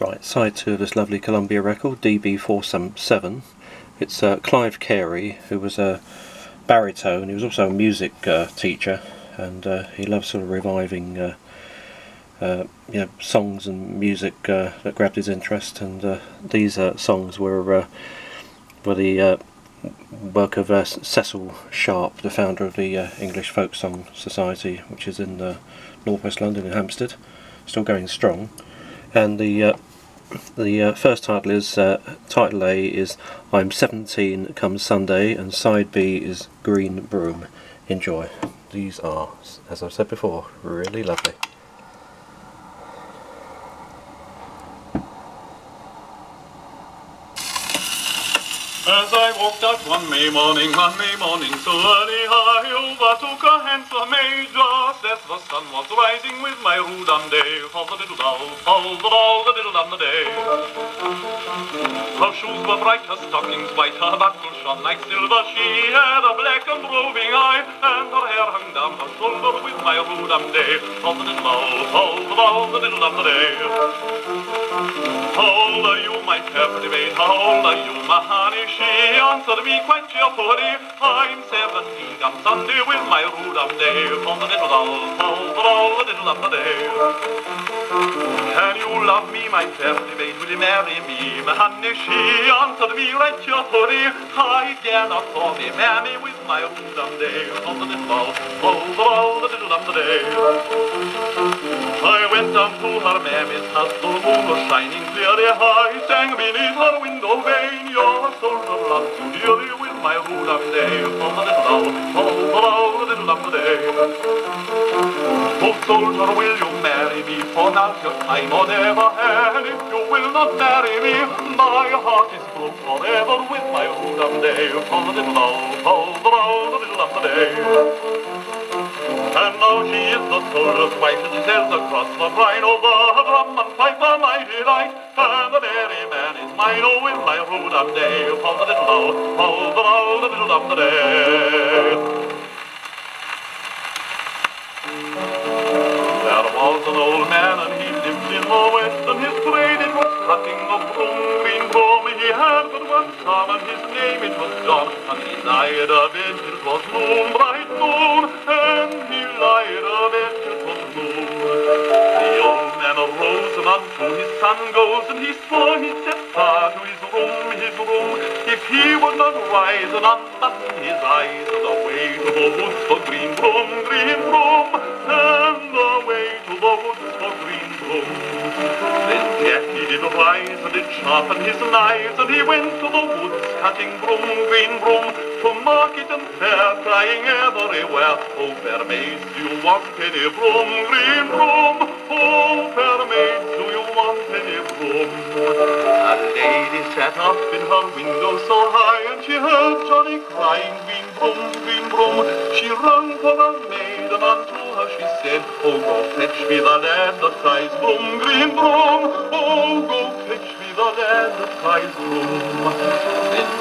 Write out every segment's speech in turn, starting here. Right, side two of this lovely Columbia record, DB477. It's Clive Carey, who was a baritone. He was also a music teacher, and he loved sort of reviving you know, songs and music that grabbed his interest. And these songs were the work of Cecil Sharp, the founder of the English Folk Song Society, which is in northwest London in Hampstead, still going strong. And the first title is, title A is I'm 17 Come Sunday, and side B is Green Broom. Enjoy. These are, as I've said before, really lovely. As I walked out one May morning, so early I overtook a handsome maid, just as the sun was rising with my rude day. All the diddle down, all the diddle down the day. Her shoes were bright, her stockings white, her buckle shone like silver. She had a black and roving eye, and her hair hung down her shoulder with my rude day. All the diddle down, all the diddle down the day. How old are you, my captive maid? How old are you, my honey? She answered me quite cheerfully, I'm 17 on Sunday with my rude day. All the diddle down, all the diddle down the day. Can you love me, my captive maid? Will you marry me, my honey? She answered me right cheerfully, I dare not call me mammy with my rude day. All the diddle down, all the diddle down the day. I went down to her mammy's house, the moon was shining clearly. I sang beneath her window pane, your soul of love too dearly with my rude day. All the diddle down, all the diddle down the day. Oh soldier, will you marry me? For now's your time or never, and if you will not marry me, my heart is broke forever with my rude day. All the diddle down, all the diddle down the day. And now she is the soldier's wife, and she sails across the Rhine. Oh, the drum and pipe are my delight, and the merry man is mine. Oh, with my rude day, all the diddle down, all the diddle down the day. There was an old man, and he lived in the west, and his trade it was cutting the broom, green broom. He had but one son, and his name it was John, and he died of it. It was noon, bright noon, and he died of it. It was noon. The old man arose, and unto his son goes, and he swore he'd set fire to his room, his room, if he would not rise and unbutton his eyes. And away to the woods for green broom, green broom, and away to the woods for green broom. Then yet he did rise, and did sharpen his knives, and he went to the woods, cutting broom, green broom, to market and fair, crying everywhere, oh fair maids, do you want any broom, green broom? Oh fair maids, do you want any broom? A lady sat up in her window so high, and she heard Johnny crying, green broom, green broom. She rung for her maid, and unto her she said, oh go fetch me the lad that cries broom, green broom. Oh go fetch me the lad that cries broom.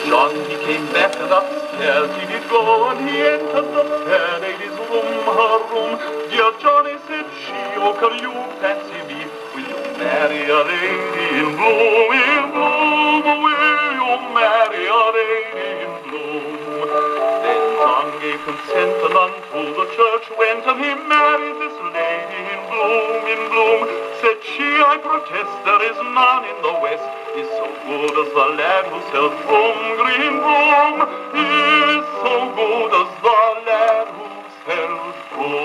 John, he came back, and upstairs he did go, and he entered the fair lady's room, her room. Dear Johnny, said she, oh, can you fancy me? Will you marry a lady in bloom, in bloom? Will you marry a lady in bloom? Then John gave consent, and unto the church went, and he married this lady in bloom, in bloom. Said she, I protest, there is none in the west is so good as the lad who sells broom, green broom, is so good as the lad who sells broom.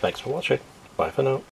Thanks for watching. Bye for now.